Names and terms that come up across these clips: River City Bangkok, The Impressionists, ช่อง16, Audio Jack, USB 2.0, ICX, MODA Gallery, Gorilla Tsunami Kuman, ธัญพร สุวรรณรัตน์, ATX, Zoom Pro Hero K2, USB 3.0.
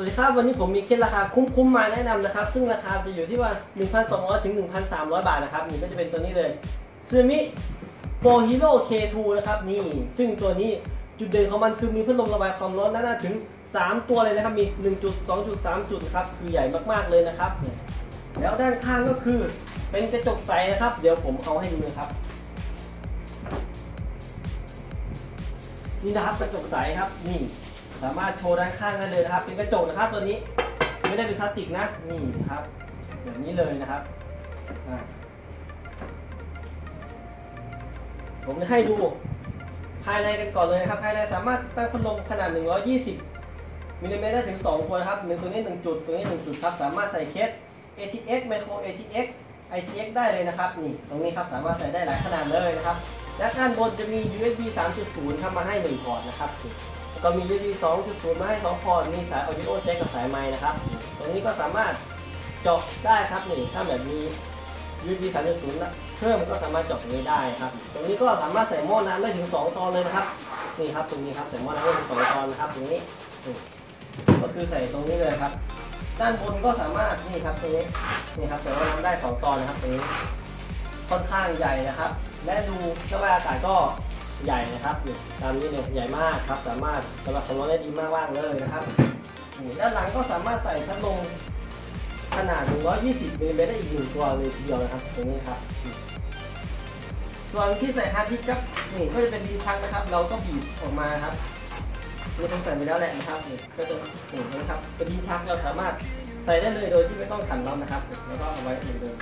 สวัสดีครับวันนี้ผมมีเคล็ดราคาคุ้มๆมาแนะนำนะครับซึ่งราคาจะอยู่ที่ว่า 1,200 ถึง 1,300 บาทนะครับนี่ก็จะเป็นตัวนี้เลยซูมิโปรฮีโร่ K2 นะครับนี่ซึ่งตัวนี้จุดเด่นของมันคือมีพัดลมระบายความร้อนน่าถึง3ตัวเลยนะครับมี 1 จุด 2 จุด 3 จุดครับคือใหญ่มากๆเลยนะครับแล้วด้านข้างก็คือเป็นกระจกใสนะครับเดี๋ยวผมเอาให้ดูนะครับนี่นะครับกระจกใสครับนี่สามารถโชว์ด้านข้างได้เลยนะครับเป็นกระจกนะครับตัวนี้ไม่ได้เป็นพลาสติกนะนี่ครับแบบนี้เลยนะครับผมจะให้ดูภายในกันก่อนเลยครับภายในสามารถตั้งพัดลมขนาด120มิลลิเมตรได้ถึง2ตัวครับตัวนี้1จุดตัวนี้1จุดครับสามารถใส่เคส ATX Micro ATX ICX ได้เลยนะครับนี่ตรงนี้ครับสามารถใส่ได้หลายขนาดเลยนะครับและด้านบนจะมี USB 3.0 ทำมาให้1พอร์ตนะครับก็มี USB 2.0 มาให้2พอร์ตมีสาย Audio Jack กับสายไมค์นะครับตรงนี้ก็สามารถเจาะได้ครับนี่ถ้าแบบมี USB 3.0 นะเพิ่มก็สามารถเจาะตรงนี้ได้ครับตรงนี้ก็สามารถใส่หม้อน้ำได้ถึง2ตอนเลยนะครับนี่ครับตรงนี้ครับใส่หม้อน้ำได้ถึง2ตอนนะครับตรงนี้ก็คือใส่ตรงนี้เลยครับด้านบนก็สามารถนี่ครับตรงนี้นี่ครับใส่หม้อน้ำได้2ตอนนะครับตรงนี้ค่อนข้างใหญ่นะครับและดูระบายอากาศก็ใหญ่นะครับตามนี้เนี่ยใหญ่มากครับสามารถระบายความร้อนได้ดีมากๆเลยนะครับด้านหลังก็สามารถใส่พัดลมขนาด120มิลลิเมตรได้อีก1ตัวเลยทีเดียวนะครับตรงนี้ครับส่วนที่ใส่ฮาร์ดดิสก์ครับนี่ก็จะเป็นดีทักนะครับเราก็บีบออกมาครับนี่ผมใส่ไปแล้วแหละนะครับนี่ก็จะเห็นนะครับเป็นดีทักเราสามารถใส่ได้เลยโดยที่ไม่ต้องขันล็อกนะครับแล้วก็เอาไว้เหมือนเดิม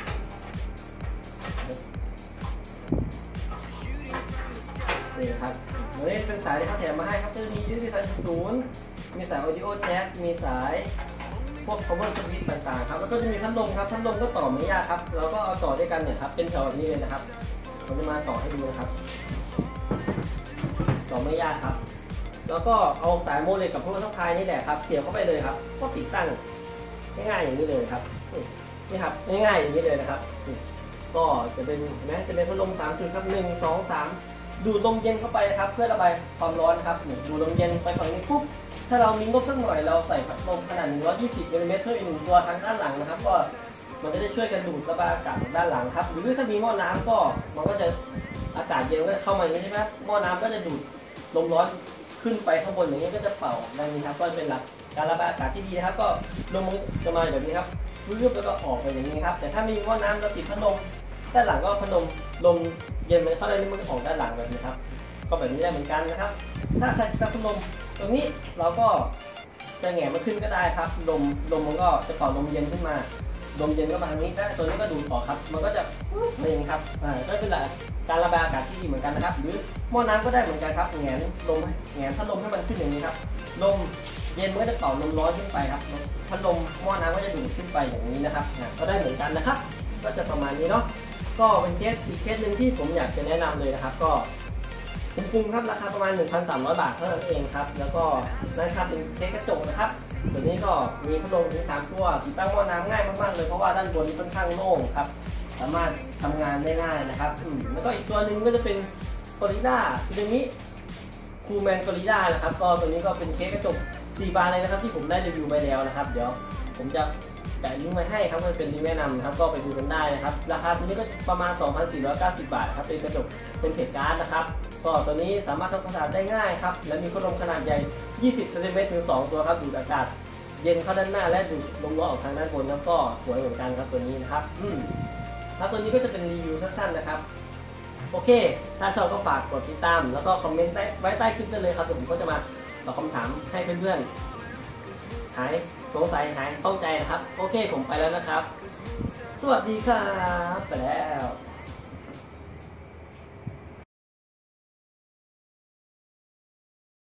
นี่ครับนี่เป็นสายที่เขาแถมมาให้ครับจะมี USB 3.0 มีสาย Audio Jack มีสายพวก power switch ต่างๆครับแล้วก็จะมีพัดลมครับพัดลมก็ต่อไม่ยากครับเราก็เอาต่อด้วยกันเนี่ยครับเป็นแถวแบบนี้เลยนะครับผมจะมาต่อให้ดูครับต่อไม่ยากครับแล้วก็เอาสายโมเลกุลกับพวกช่องพายนี่แหละครับเสียบเข้าไปเลยครับก็ติดตั้งง่ายๆอย่างนี้เลยครับนี่ครับง่ายๆอย่างนี้เลยนะครับก็จะเป็นนะจะเป็นพัดลม3จุดครับ1 2 3ดูดลมเย็นเข้าไปครับเพื่อระบายความร้อนครับดูดลมเย็นไปฝั่งนี้ปุ๊บถ้าเรามีงบสักหน่อยเราใส่พัดลมขนาด120มิลลิเมตรเพิ่มอีก1ตัวทางด้านหลังนะครับก็มันจะได้ช่วยกันดูดระบายอากาศด้านหลังครับหรือถ้ามีหม้อน้ำก็มันก็จะอากาศเย็นก็เข้ามาอย่างนี้ใช่ไหมหม้อน้ำก็จะดูดลมร้อนขึ้นไปข้างบนอย่างนี้ก็จะเป่าได้นะครับก็เป็นหลักการระบายอากาศที่ดีนะครับก็ลมจะมาแบบนี้ครับเรื่อยๆแล้วก็ออกไปอย่างนี้ครับแต่ถ้ามีหม้อน้ำเราติดพัดลมด้านหลังก็พัดลมลมเย็นไปเข้าได้นี่มันออกด้านหลังแบบนี้ครับก็แบบนี้ได้เหมือนกันนะครับถ้าใครจะพัดลมตรงนี้เราก็จะแหง่มาขึ้นก็ได้ครับลมมันก็จะเป่าลมเย็นขึ้นมาลมเย็นก็มาทางนี้นะตัวนี้ก็ดูดออกครับมันก็จะนี่ครับก็เป็นการระบายอากาศที่ดีเหมือนกันนะครับหรือหม้อน้ำก็ได้เหมือนกันครับแหง่ลมแหง่พัดลมให้มันขึ้นอย่างนี้ครับลมเย็นมันก็จะเป่าลมร้อนขึ้นไปครับพัดลมหม้อน้ำก็จะดูดขึ้นไปอย่างนี้นะครับก็ได้เหมือนกันนะครับก็จะประมาณนี้เนาะก็เป็นเคสอีกเคสหนึ่งที่ผมอยากจะแนะนำเลยนะครับก็คุ้มครับราคาประมาณ 1,300 บาทเท่านั้นเองครับแล้วก็นะครับเป็นเคสกระจกนะครับตัวนี้ก็มีพัดลมถึง3ตัวติดตั้งหม้อน้ำง่ายมากๆเลยเพราะว่าด้านบนค่อนข้างโล่งครับสามารถทำงานได้ง่ายนะครับแล้วก็อีกตัวหนึ่งก็จะเป็นกอริลล่าซูนามิคูแมนกอริลล่านะครับก็ตัวนี้ก็เป็นเคสกระจก4บานเลยนะครับที่ผมได้รีวิวไปแล้วนะครับเดี๋ยวผมจะแปะลิงก์มาให้ครับมันเป็นลิงก์แนะนำครับก็ไปดูกันได้นะครับราคาตัวนี้ก็ประมาณ 2,490 บาทครับเป็นกระจกเป็นเพจการ์ดนะครับก็ตัวนี้สามารถทำความสะอาดได้ง่ายครับและมีพัดลมขนาดใหญ่20 ซม ถึง 2 ตัวครับดูดอากาศเย็นเข้าด้านหน้าและดูดลมร้อนออกทางด้านบนแล้วก็สวยเหมือนกันครับตัวนี้นะครับแล้วตัวนี้ก็จะเป็นรีวิวสั้นๆนะครับโอเคถ้าชอบก็ฝากกดติดตามแล้วก็คอมเมนต์ไว้ใต้คลิปได้เลยครับผมก็จะมาตอบคำถามให้เพื่อนๆหายสงสัยหายเข้าใจนะครับโอเคผมไปแล้วนะครับสวัสดีครับไปแล้ว